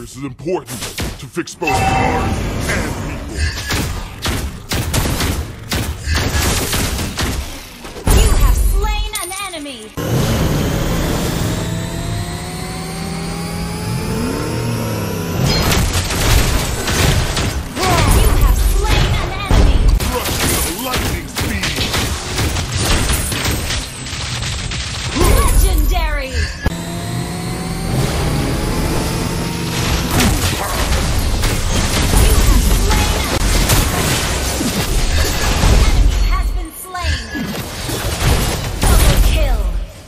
matters is important to fix both cars and people.